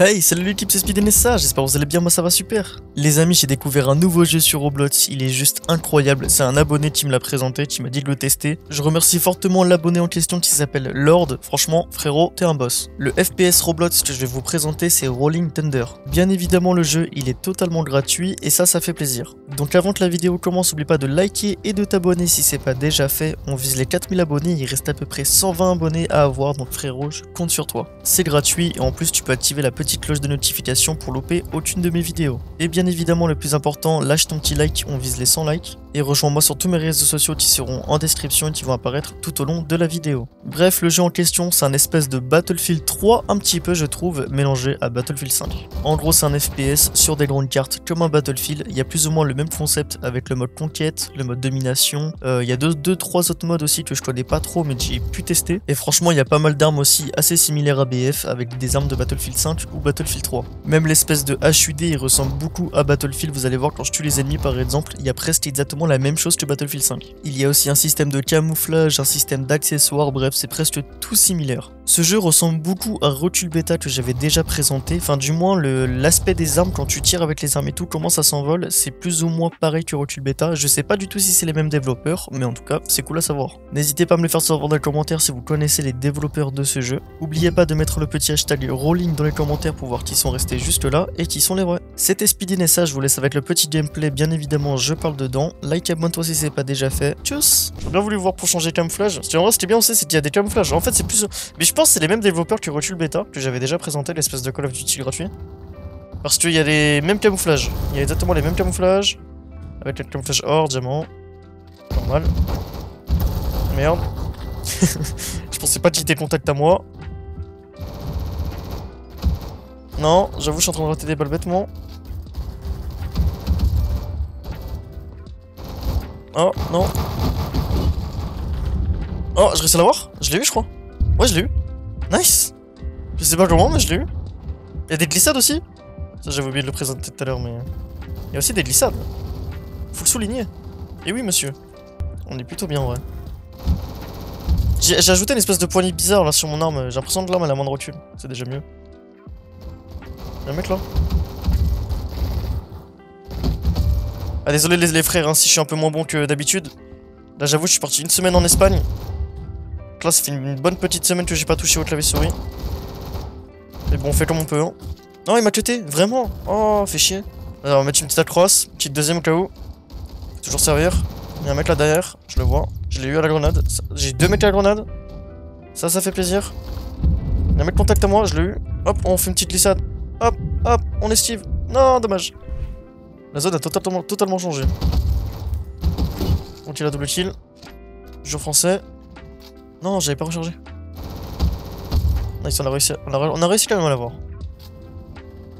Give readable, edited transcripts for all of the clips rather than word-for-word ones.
Hey, salut l'équipe, c'est SpeedNSA, j'espère que vous allez bien, moi ça va super. Les amis, j'ai découvert un nouveau jeu sur Roblox, il est juste incroyable. C'est un abonné qui me l'a présenté, qui m'a dit de le tester. Je remercie fortement l'abonné en question qui s'appelle Lord. Franchement, frérot, t'es un boss. Le FPS Roblox que je vais vous présenter, c'est Rolling Thunder. Bien évidemment, le jeu, il est totalement gratuit et ça fait plaisir. Donc avant que la vidéo commence, n'oublie pas de liker et de t'abonner si c'est pas déjà fait. On vise les 4000 abonnés, il reste à peu près 120 abonnés à avoir, donc frérot, je compte sur toi. C'est gratuit et en plus, tu peux activer la petite cloche de notification pour louper aucune de mes vidéos. Et bien évidemment, le plus important, lâche ton petit like, on vise les 100 likes. Et rejoins-moi sur tous mes réseaux sociaux qui seront en description et qui vont apparaître tout au long de la vidéo. Bref, le jeu en question, c'est un espèce de Battlefield 3, un petit peu je trouve, mélangé à Battlefield 5. En gros, c'est un FPS sur des grandes cartes comme un Battlefield. Il y a plus ou moins le même concept avec le mode conquête, le mode domination. Il y a 2-3 autres modes aussi que je connais pas trop mais j'ai pu tester. Et franchement, il y a pas mal d'armes aussi assez similaires à BF avec des armes de Battlefield 5 ou Battlefield 3. Même l'espèce de HUD, il ressemble beaucoup à Battlefield. Vous allez voir, quand je tue les ennemis par exemple, il y a presque exactement la même chose que Battlefield 5. Il y a aussi un système de camouflage, un système d'accessoires, bref, c'est presque tout similaire. Ce jeu ressemble beaucoup à Recoil Beta que j'avais déjà présenté, enfin du moins l'aspect des armes, quand tu tires avec les armes et tout, comment ça s'envole, c'est plus ou moins pareil que Recoil Beta. Je sais pas du tout si c'est les mêmes développeurs, mais en tout cas, c'est cool à savoir. N'hésitez pas à me le faire savoir dans les commentaires si vous connaissez les développeurs de ce jeu. N'oubliez pas de mettre le petit hashtag Rolling dans les commentaires pour voir qui sont restés juste là et qui sont les vrais. C'était SpeedNSA, je vous laisse avec le petit gameplay, bien évidemment, je parle dedans. Like, abonne-toi si c'est pas déjà fait. Tchuss. J'ai bien voulu voir pour changer camouflage. En vrai, ce qui est bien aussi, c'est qu'il y a des camouflages. En fait, c'est plus... Mais je pense que c'est les mêmes développeurs que Recoil Beta, que j'avais déjà présenté, l'espèce de Call of Duty gratuit. Parce qu'il y a les mêmes camouflages. Il y a exactement les mêmes camouflages. Avec le camouflage or, diamant. Normal. Merde. Je pensais pas qu'il était contact à moi. Non, j'avoue, je suis en train de rater des balles bêtement. Oh, non. Oh, je réussis à l'avoir. Je l'ai eu, je crois. Ouais, je l'ai eu. Nice. Je sais pas comment, mais je l'ai eu. Il y a des glissades aussi. Ça, j'avais oublié de le présenter tout à l'heure, mais... Il y a aussi des glissades. Faut le souligner. Et oui, monsieur. On est plutôt bien, en vrai. J'ai ajouté une espèce de poignée bizarre, là, sur mon arme. J'ai l'impression que l'arme, elle a moins de recul. C'est déjà mieux. Il y a un mec, là. Ah, désolé les frères, hein, si je suis un peu moins bon que d'habitude. Là j'avoue, je suis parti une semaine en Espagne. Donc là ça fait une bonne petite semaine que j'ai pas touché au clavier souris. Mais bon, on fait comme on peut. Hein. Non, il m'a cuté, vraiment. Oh, fait chier. Alors on va mettre une petite accrosse, petite deuxième au cas où. Faut toujours servir. Il y a un mec là derrière, je le vois. Je l'ai eu à la grenade. J'ai 2 mecs à la grenade. Ça fait plaisir. Il y a un mec contact à moi, je l'ai eu. Hop, on fait une petite glissade. Hop, hop, on esquive. Non, dommage. La zone a totalement changé. Donc il a double kill. Joue français. Non, j'avais pas rechargé. Nice, on a réussi quand même à l'avoir.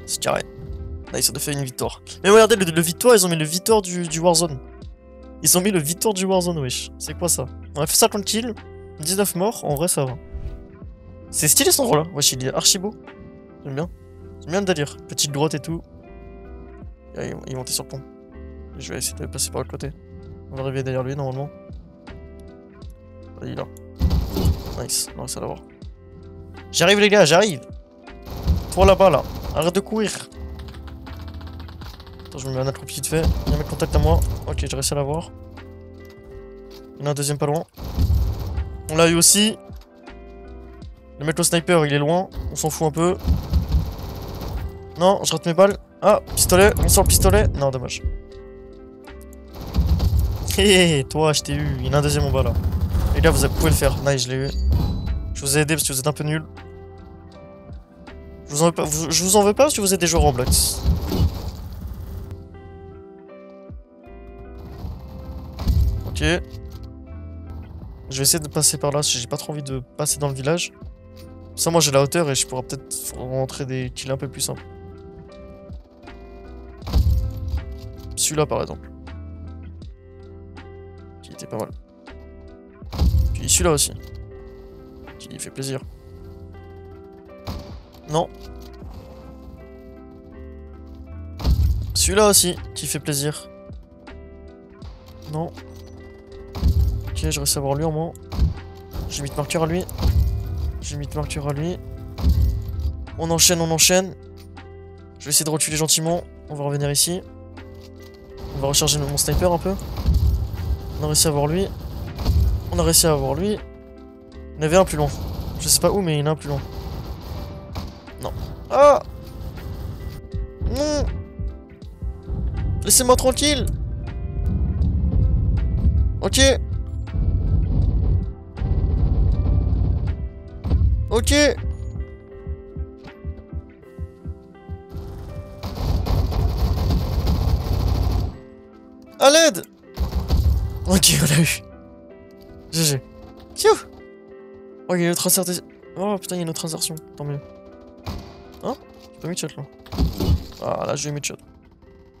C'est carré. Nice, on a fait une victoire. Mais regardez, le victoire, ils ont mis le victoire du Warzone. Ils ont mis le victoire du Warzone, wesh. C'est quoi ça? On a fait 50 kills, 19 morts, en vrai ça va. C'est stylé cet endroit là, wesh, il est archi beau. J'aime bien. J'aime bien le délire. Petite grotte et tout. Il est monté sur le pont. Je vais essayer de passer par l'autre côté. On va arriver derrière lui normalement. Il est là. Nice, non, ça va l'avoir. J'arrive les gars, j'arrive. Toi là-bas là, arrête de courir. Attends, je me mets un accroupi vite fait. Il y a un mec contact à moi. Ok, j'ai réussi à l'avoir. Il y en a un deuxième pas loin. On l'a eu aussi. Le mec au sniper, il est loin. On s'en fout un peu. Non, je rate mes balles. Ah, pistolet, on sort le pistolet. Non, dommage. Hé, toi, je t'ai eu. Il y en a un deuxième en bas là. Les gars, vous pouvez le faire. Nice, je l'ai eu. Je vous ai aidé parce que vous êtes un peu nuls. Je vous en veux pas parce que vous êtes des joueurs Roblox. Ok. Je vais essayer de passer par là parce que j'ai pas trop envie de passer dans le village. Ça, moi j'ai la hauteur et je pourrais peut-être rentrer des kills un peu plus simples. Celui-là par exemple. Qui était pas mal. Puis celui-là aussi. Qui fait plaisir. Non. Celui-là aussi. Qui fait plaisir. Non. Ok, je reste à voir lui au moins. J'ai mis de marqueur à lui. On enchaîne. Je vais essayer de reculer gentiment. On va revenir ici. On va recharger mon sniper un peu. On a réussi à avoir lui. On a réussi à avoir lui. Il y en avait un plus loin. Je sais pas où, mais il y en a un plus loin. Non. Ah! Non! Laissez-moi tranquille! Ok! Ok! À l'aide! Ok, on l'a eu. GG. Tchou! Oh, il y a une autre insertion. Oh putain, il y a une autre insertion. Tant mieux. Hein? J'ai pas mis de shot là. Ah là, j'ai mis de shot.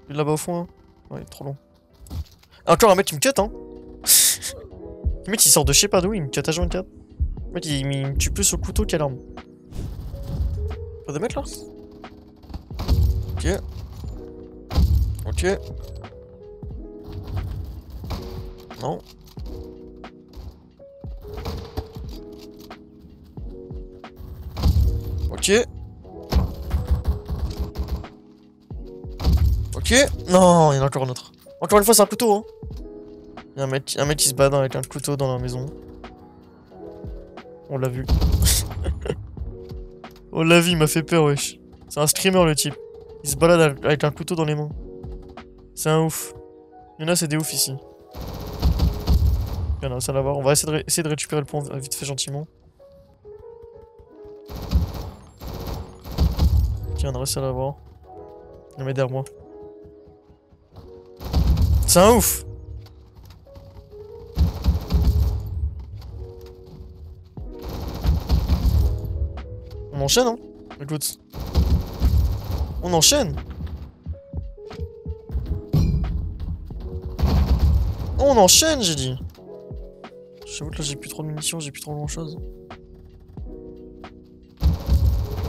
Il est là-bas au fond, hein. Ouais, il est trop long. Encore un mec qui me cut, hein. Le mec, il sort de je sais pas d'où, il me cut à 24. Le mec, il me tue plus au couteau qu'à l'arme. Pas de mec là? Ok. Ok. Non. Ok. Ok. Non, il y en a encore un autre. Encore une fois, c'est un couteau, hein. Il y a un mec qui se bat avec un couteau dans la maison. On l'a vu. On l'a vu, il m'a fait peur, wesh. C'est un streamer, le type. Il se balade avec un couteau dans les mains. C'est un ouf. Il y en a, c'est des oufs ici. Il y en a, ça là-bas. On va essayer de récupérer le pont vite fait, gentiment. Ok, on a réussi à l'avoir. Il met derrière moi. C'est un ouf! On enchaîne, hein? Écoute. On enchaîne! On enchaîne, j'ai dit! J'avoue que là j'ai plus trop de munitions, j'ai plus trop grand chose.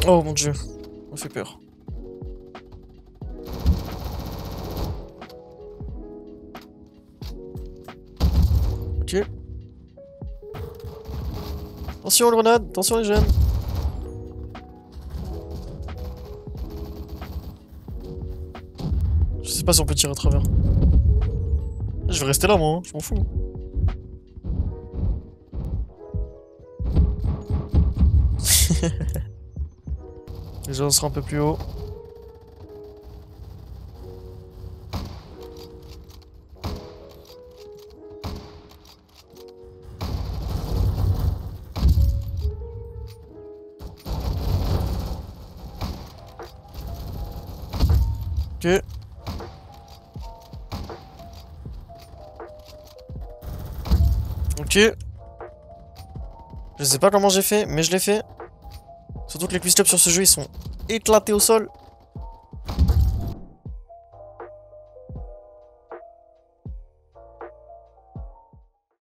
Oh mon dieu, on fait peur. Ok. Attention grenade, attention les jeunes. Je sais pas si on peut tirer à travers. Je vais rester là moi, hein. Je m'en fous. Déjà on sera un peu plus haut. Ok. Ok. Je sais pas comment j'ai fait, mais je l'ai fait. Surtout que les quick-stops sur ce jeu, ils sont éclatés au sol.